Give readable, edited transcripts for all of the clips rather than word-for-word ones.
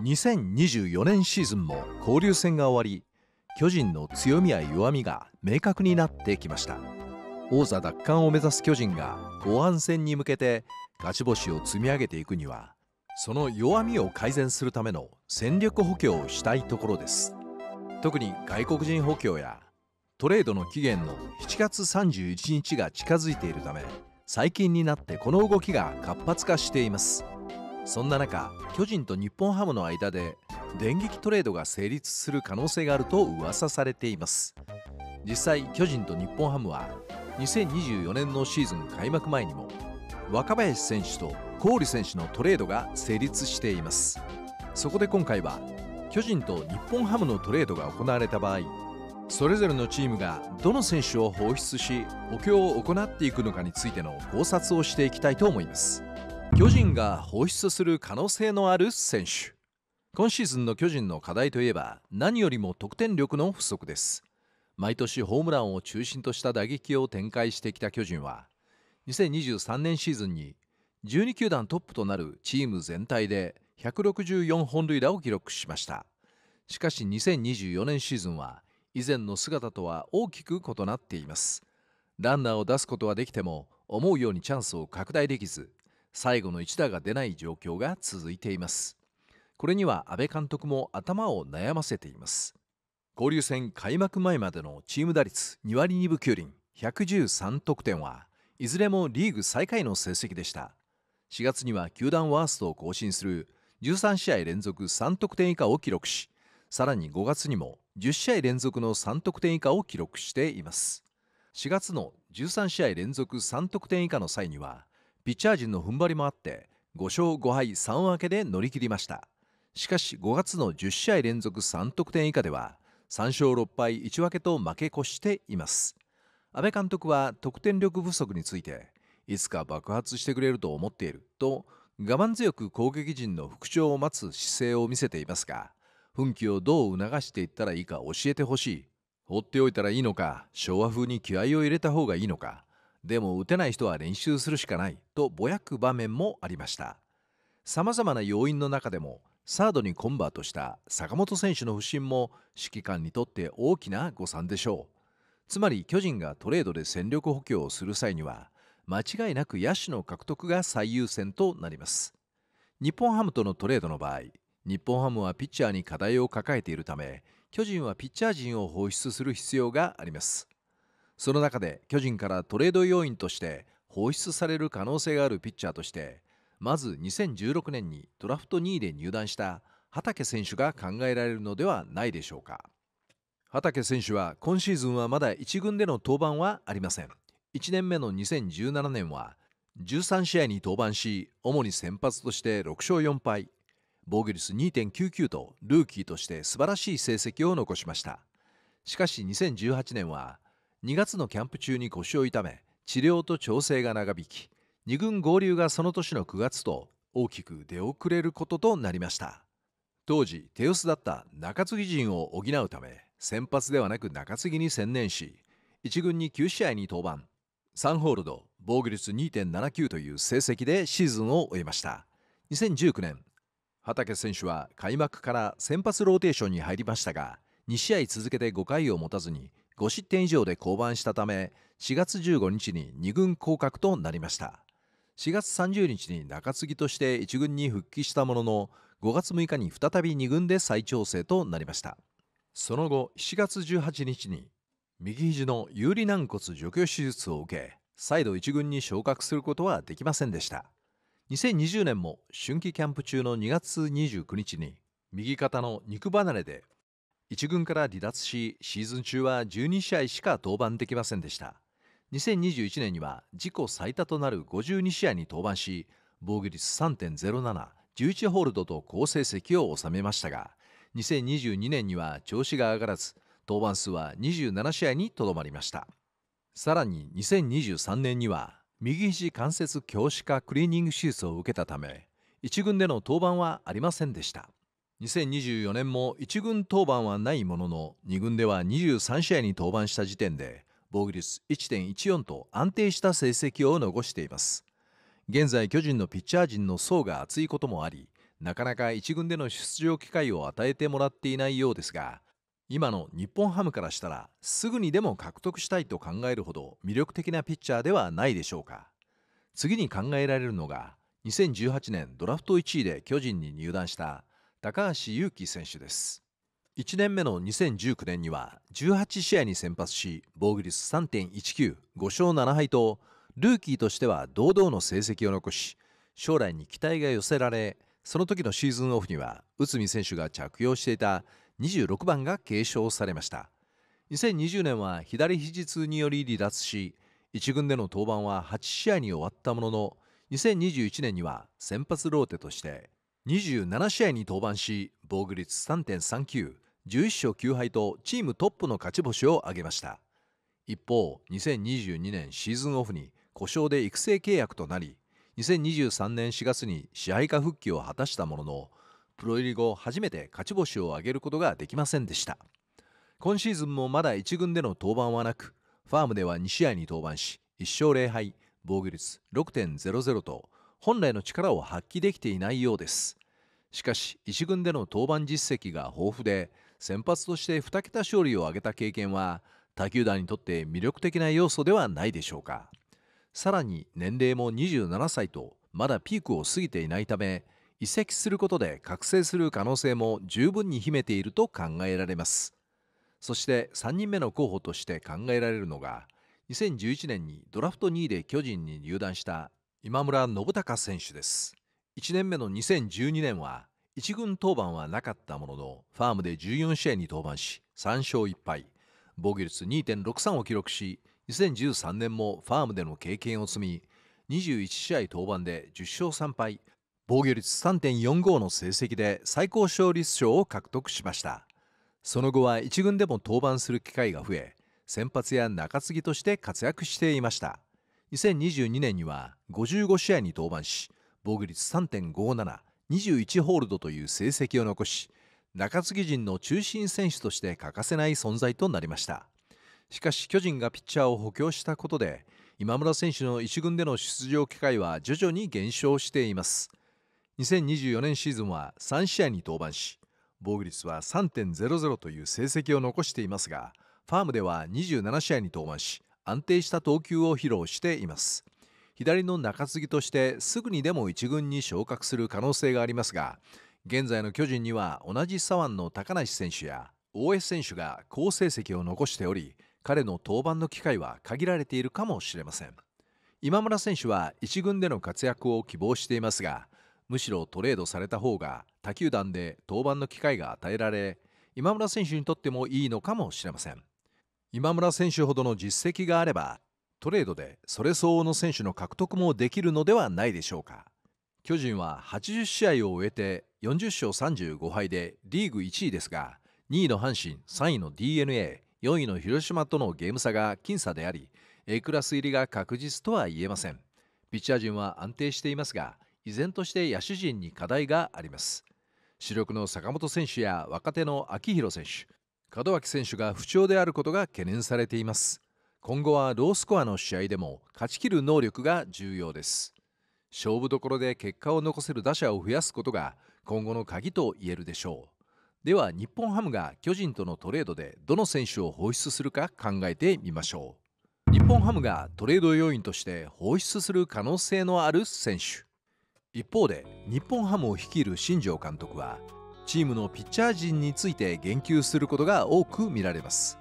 2024年シーズンも交流戦が終わり、巨人の強みや弱みが明確になってきました。王座奪還を目指す巨人が後半戦に向けて勝ち星を積み上げていくには、その弱みを改善するための戦力補強をしたいところです。特に外国人補強やトレードの期限の7月31日が近づいているため、最近になってこの動きが活発化しています。そんな中、巨人と日本ハムの間で電撃トレードが成立する可能性があると噂されています。実際、巨人と日本ハムは2024年のシーズン開幕前にも若林選手と郡選手のトレードが成立しています。そこで今回は巨人と日本ハムのトレードが行われた場合、それぞれのチームがどの選手を放出し補強を行っていくのかについての考察をしていきたいと思います。巨人が放出する可能性のある選手、今シーズンの巨人の課題といえば何よりも得点力の不足です。毎年ホームランを中心とした打撃を展開してきた巨人は2023年シーズンに12球団トップとなるチーム全体で164本塁打を記録しました。しかし2024年シーズンは以前の姿とは大きく異なっています。ランナーを出すことはできても思うようにチャンスを拡大できず、最後の一打が出ない状況が続いています。これには阿部監督も頭を悩ませています。交流戦開幕前までのチーム打率2割2分9厘113得点はいずれもリーグ最下位の成績でした。4月には球団ワーストを更新する13試合連続3得点以下を記録し、さらに5月にも10試合連続の3得点以下を記録しています。4月の13試合連続3得点以下の際にはピッチャー陣の踏ん張りもあって5勝5敗3分けで乗り切りました。しかし5月の10試合連続3得点以下では3勝6敗1分けと負け越しています。阿部監督は得点力不足について、いつか爆発してくれると思っていると我慢強く攻撃陣の復調を待つ姿勢を見せていますが、奮起をどう促していったらいいか教えてほしい、放っておいたらいいのか、昭和風に気合を入れた方がいいのか、でも打てない人は練習するしかないとぼやく場面もありました。さまざまな要因の中でもサードにコンバートした坂本選手の不振も指揮官にとって大きな誤算でしょう。つまり巨人がトレードで戦力補強をする際には間違いなく野手の獲得が最優先となります。日本ハムとのトレードの場合、日本ハムはピッチャーに課題を抱えているため、巨人はピッチャー陣を放出する必要があります。その中で巨人からトレード要員として放出される可能性があるピッチャーとして、まず2016年にドラフト2位で入団した畠選手が考えられるのではないでしょうか。畠選手は今シーズンはまだ1軍での登板はありません。1年目の2017年は13試合に登板し、主に先発として6勝4敗、防御率 2.99 とルーキーとして素晴らしい成績を残しました。しかし2018年は2月のキャンプ中に腰を痛め、治療と調整が長引き、2軍合流がその年の9月と大きく出遅れることとなりました。当時手薄だった中継ぎ陣を補うため、先発ではなく中継ぎに専念し、1軍に9試合に登板3ホールド、防御率 2.79 という成績でシーズンを終えました。2019年、畠選手は開幕から先発ローテーションに入りましたが、2試合続けて5回を持たずに5失点以上で降板したため、4月15日に2軍降格となりました。4月30日に中継ぎとして1軍に復帰したものの、5月6日に再び2軍で再調整となりました。その後7月18日に右肘の有利軟骨除去手術を受け、再度1軍に昇格することはできませんでした。2020年も春季キャンプ中の2月29日に右肩の肉離れで1軍から離脱し、シーズン中は12試合しか登板できませんでした。2021年には自己最多となる52試合に登板し、防御率 3.07、11ホールドと好成績を収めましたが、2022年には調子が上がらず、登板数は27試合にとどまりました。さらに2023年には右肘関節強視化クリーニング手術を受けたため、1軍での登板はありませんでした。2024年も1軍登板はないものの、2軍では23試合に登板した時点で防御率 1.14 と安定した成績を残しています。現在巨人のピッチャー陣の層が厚いこともあり、なかなか1軍での出場機会を与えてもらっていないようですが、今の日本ハムからしたらすぐにでも獲得したいと考えるほど魅力的なピッチャーではないでしょうか。次に考えられるのが2018年ドラフト1位で巨人に入団した高橋優貴選手です。1年目の2019年には18試合に先発し、防御率 3.19、5勝7敗とルーキーとしては堂々の成績を残し、将来に期待が寄せられ、その時のシーズンオフには内海選手が着用していた26番が継承されました。2020年は左肘痛により離脱し、1軍での登板は8試合に終わったものの、2021年には先発ローテとして27試合に登板し、防御率 3.39、11勝9敗とチームトップの勝ち星を挙げました。一方、2022年シーズンオフに故障で育成契約となり、2023年4月に支配下復帰を果たしたものの、プロ入り後初めて勝ち星を挙げることができませんでした。今シーズンもまだ1軍での登板はなく、ファームでは2試合に登板し1勝0敗、防御率 6.00 と本来の力を発揮できていないようです。しかし1軍での登板実績が豊富で、先発として2桁勝利を挙げた経験は他球団にとって魅力的な要素ではないでしょうか。さらに年齢も27歳とまだピークを過ぎていないため、移籍することで覚醒する可能性も十分に秘めていると考えられます。そして3人目の候補として考えられるのが、2011年にドラフト2位で巨人に入団した今村信孝選手です。1年目の2012年は1軍登板はなかったものの、ファームで14試合に登板し3勝1敗、防御率 2.63 を記録し、2013年もファームでの経験を積み、21試合登板で10勝3敗、防御率 3.45 の成績で最高勝率賞を獲得しました。その後は1軍でも登板する機会が増え、先発や中継ぎとして活躍していました。2022年には55試合に登板し、防御率 3.57、21ホールドという成績を残し、中継ぎ陣の中心選手として欠かせない存在となりました。しかし巨人がピッチャーを補強したことで、今村選手の1軍での出場機会は徐々に減少しています。2024年シーズンは3試合に登板し、防御率は 3.00 という成績を残していますが、ファームでは27試合に登板し、安定した投球を披露しています。左の中継ぎとしてすぐにでも1軍に昇格する可能性がありますが、現在の巨人には同じ左腕の高梨選手や大江選手が好成績を残しており、彼の登板の機会は限られているかもしれません。今村選手は1軍での活躍を希望していますが、むしろトレードされた方が他球団で登板の機会が与えられ、今村選手にとってもいいのかもしれません。今村選手ほどの実績があれば、トレードでそれ相応の選手の獲得もできるのではないでしょうか。巨人は80試合を終えて40勝35敗でリーグ1位ですが、2位の阪神、3位の DeNA、4位の広島とのゲーム差が僅差であり、A クラス入りが確実とは言えません。ピッチャー陣は安定していますが、依然として野手陣に課題があります。主力の坂本選手や若手の秋広選手、門脇選手が不調であることが懸念されています。今後はロースコアの試合でも勝ち切る能力が重要です。勝負どころで結果を残せる打者を増やすことが今後の鍵と言えるでしょう。では日本ハムが巨人とのトレードでどの選手を放出するか考えてみましょう。日本ハムがトレード要員として放出する可能性のある選手。一方で日本ハムを率いる新庄監督は、チームのピッチャー陣について言及することが多く見られます。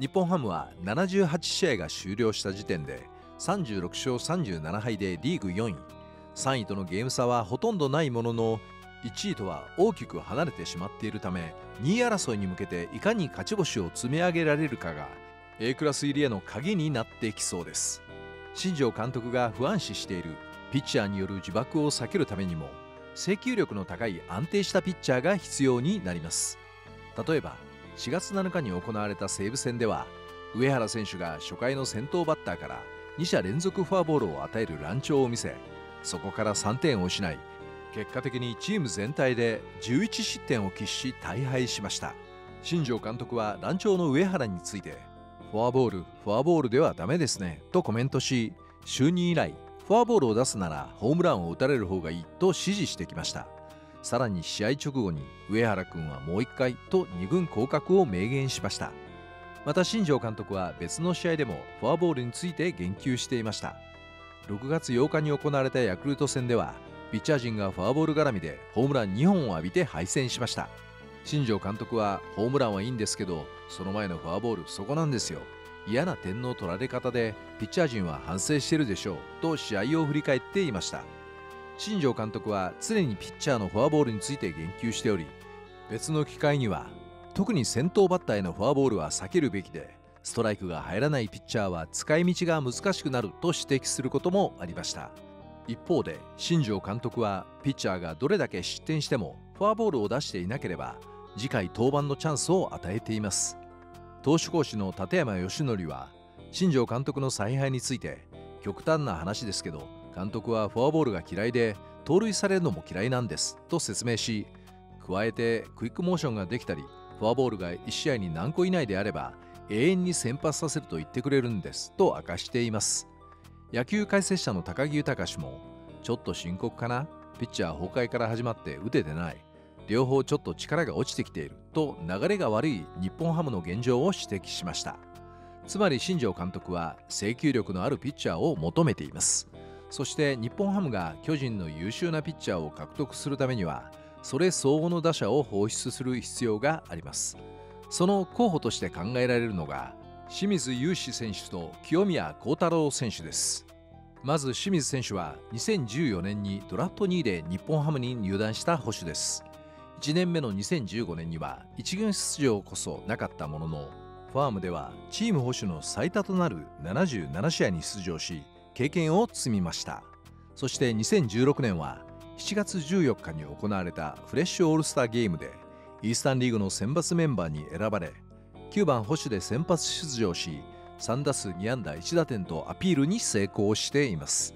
日本ハムは78試合が終了した時点で36勝37敗でリーグ4位、3位とのゲーム差はほとんどないものの、1位とは大きく離れてしまっているため、2位争いに向けていかに勝ち星を積み上げられるかが A クラス入りへの鍵になってきそうです。新庄監督が不安視しているピッチャーによる自爆を避けるためにも、制球力の高い安定したピッチャーが必要になります。例えば4月7日に行われた西武戦では、上原選手が初回の先頭バッターから2者連続フォアボールを与える乱調を見せ、そこから3点を失い、結果的にチーム全体で11失点を喫し大敗しました。新庄監督は乱調の上原について、フォアボールではダメですねとコメントし、就任以来フォアボールを出すならホームランを打たれる方がいいと指示してきました。さらに試合直後に上原君はもう1回と2軍降格を明言しました。また新庄監督は別の試合でもフォアボールについて言及していました。6月8日に行われたヤクルト戦ではピッチャー陣がフォアボール絡みでホームラン2本を浴びて敗戦しました。新庄監督はホームランはいいんですけど、その前のフォアボールそこなんですよ、嫌な点の取られ方でピッチャー陣は反省してるでしょうと試合を振り返っていました。新庄監督は常にピッチャーのフォアボールについて言及しており、別の機会には特に先頭バッターへのフォアボールは避けるべきで、ストライクが入らないピッチャーは使い道が難しくなると指摘することもありました。一方で新庄監督はピッチャーがどれだけ失点してもフォアボールを出していなければ次回登板のチャンスを与えています。投手コーチの立山義則は新庄監督の采配について、極端な話ですけど監督はフォアボールが嫌いで盗塁されるのも嫌いなんですと説明し、加えてクイックモーションができたりフォアボールが1試合に何個以内であれば永遠に先発させると言ってくれるんですと明かしています。野球解説者の高木豊氏も、ちょっと深刻かな、ピッチャー崩壊から始まって打ててない、両方ちょっと力が落ちてきていると流れが悪い日本ハムの現状を指摘しました。つまり新庄監督は制球力のあるピッチャーを求めています。そして日本ハムが巨人の優秀なピッチャーを獲得するためにはそれ相応の打者を放出する必要があります。その候補として考えられるのが清水雄志選手と清宮幸太郎選手です。まず清水選手は2014年にドラフト2位で日本ハムに入団した捕手です。1年目の2015年には1軍出場こそなかったものの、ファームではチーム捕手の最多となる77試合に出場し経験を積みました。そして2016年は7月14日に行われたフレッシュオールスターゲームでイースタンリーグの選抜メンバーに選ばれ、9番捕手で先発出場し3打数2安打1打点とアピールに成功しています。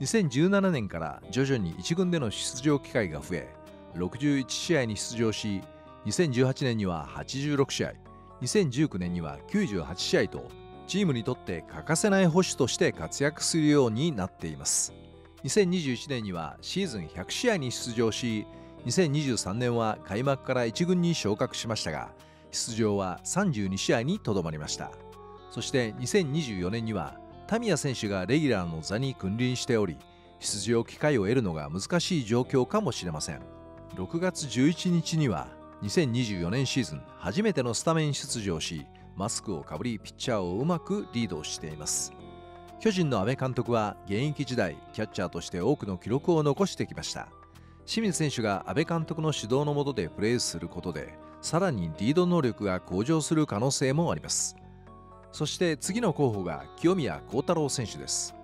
2017年から徐々に1軍での出場機会が増え61試合に出場し、2018年には86試合、2019年には98試合とチームにとって欠かせない捕手として活躍するようになっています。2021年にはシーズン100試合に出場し、2023年は開幕から1軍に昇格しましたが、出場は32試合にとどまりました。そして2024年には田宮選手がレギュラーの座に君臨しており、出場機会を得るのが難しい状況かもしれません。6月11日には2024年シーズン初めてのスタメン出場し、マスクをかぶりピッチャーをうまくリードしています。巨人の阿部監督は現役時代キャッチャーとして多くの記録を残してきました。清水選手が阿部監督の指導の下でプレーすることでさらにリード能力が向上する可能性もあります。そして次の候補が清宮幸太郎選手です。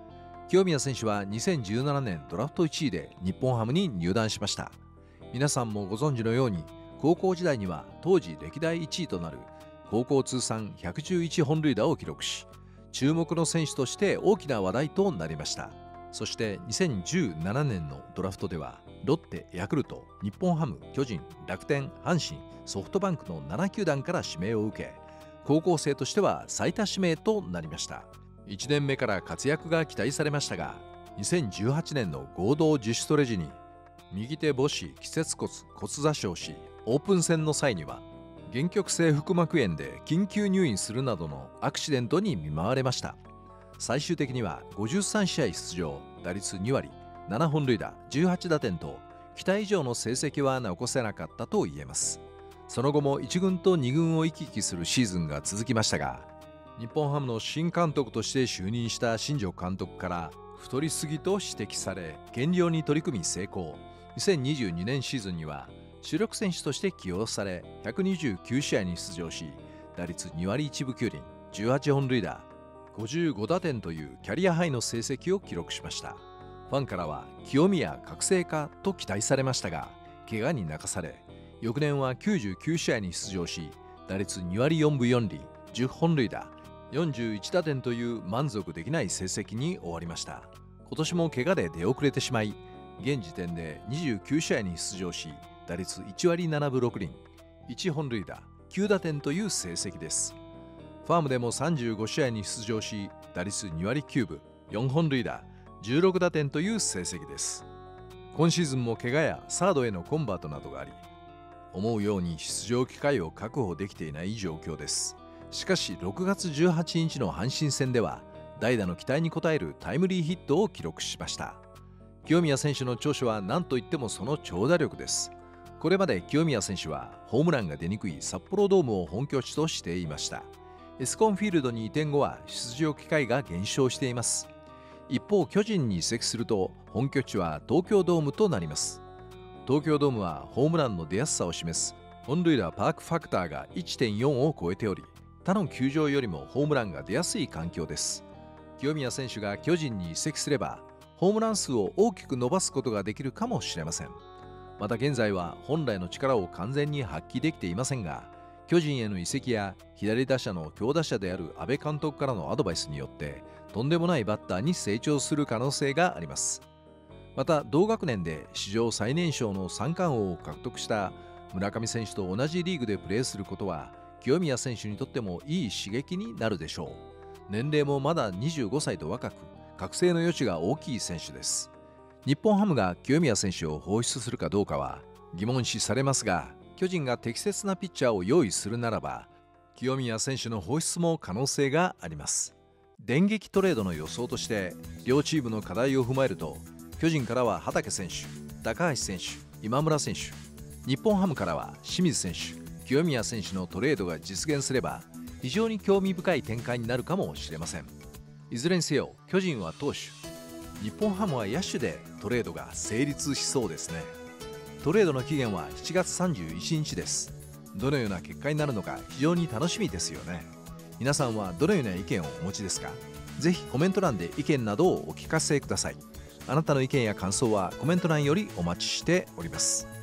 清宮選手は2017年ドラフト1位で日本ハムに入団しました。皆さんもご存知のように高校時代には当時歴代1位となる高校通算111本塁打を記録し、注目の選手として大きな話題となりました。そして2017年のドラフトではロッテ、ヤクルト、日本ハム、巨人、楽天、阪神、ソフトバンクの7球団から指名を受け、高校生としては最多指名となりました。1年目から活躍が期待されましたが、2018年の合同自主トレ時に右手母趾季節骨骨挫傷し、オープン戦の際には限局性腹膜炎で緊急入院するなどのアクシデントに見舞われました。最終的には53試合出場、打率2割、7本塁打、18打点と期待以上の成績は残せなかったと言えます。その後も1軍と2軍を行き来するシーズンが続きましたが、日本ハムの新監督として就任した新庄監督から太りすぎと指摘され減量に取り組み成功。2022年シーズンには主力選手として起用され129試合に出場し、打率2割1分9厘、18本塁打、55打点というキャリアハイの成績を記録しました。ファンからは清宮覚醒かと期待されましたが、怪我に泣かされ翌年は99試合に出場し、打率2割4分4厘、10本塁打、41打点という満足できない成績に終わりました。今年も怪我で出遅れてしまい、現時点で29試合に出場し打率1割7分6厘、1本塁打、9打点という成績です。ファームでも35試合に出場し打率2割9分、4本塁打、16打点という成績です。今シーズンも怪我やサードへのコンバートなどがあり、思うように出場機会を確保できていない状況です。しかし6月18日の阪神戦では、代打の期待に応えるタイムリーヒットを記録しました。清宮選手の長所は何といってもその長打力です。これまで清宮選手はホームランが出にくい札幌ドームを本拠地としていました。エスコンフィールドに移転後は出場機会が減少しています。一方、巨人に移籍すると本拠地は東京ドームとなります。東京ドームはホームランの出やすさを示す本塁打パークファクターが 1.4 を超えており、他の球場よりもホームランが出やすい環境です。清宮選手が巨人に移籍すれば、ホームラン数を大きく伸ばすことができるかもしれません。また現在は本来の力を完全に発揮できていませんが、巨人への移籍や左打者の強打者である阿部監督からのアドバイスによって、とんでもないバッターに成長する可能性があります。また同学年で史上最年少の三冠王を獲得した村上選手と同じリーグでプレーすることは、清宮選手にとってもいい刺激になるでしょう。年齢もまだ25歳と若く、覚醒の余地が大きい選手です。日本ハムが清宮選手を放出するかどうかは疑問視されますが、巨人が適切なピッチャーを用意するならば、清宮選手の放出も可能性があります。電撃トレードの予想として、両チームの課題を踏まえると、巨人からは畠選手、高橋選手、今村選手、日本ハムからは清水選手、清宮選手のトレードが実現すれば、非常に興味深い展開になるかもしれません。いずれにせよ、巨人は投手、日本ハムは野手でトレードが成立しそうですね。トレードの期限は7月31日です。どのような結果になるのか非常に楽しみですよね。皆さんはどのような意見をお持ちですか？ぜひコメント欄で意見などをお聞かせください。あなたの意見や感想はコメント欄よりお待ちしております。